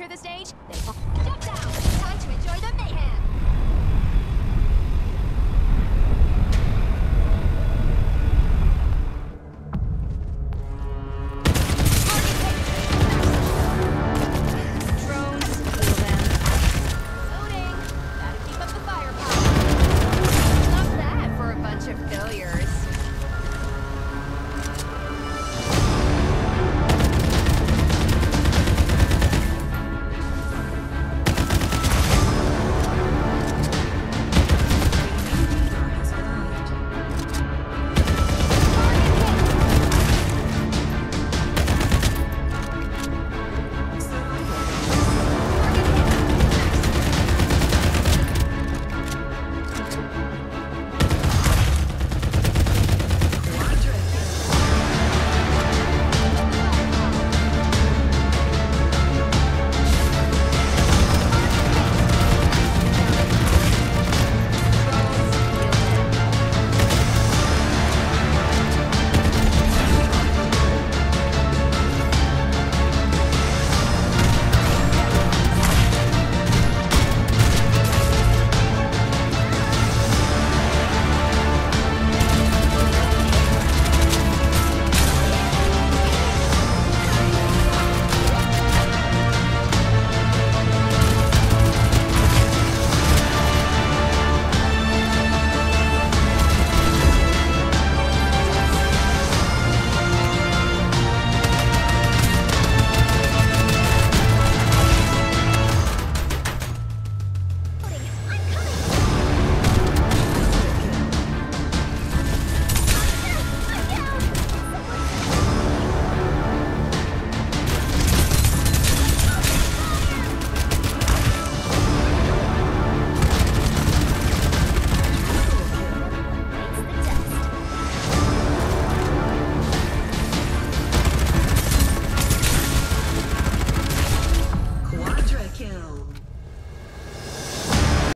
enter the stage, they fall. Step down! Time to enjoy the mayhem!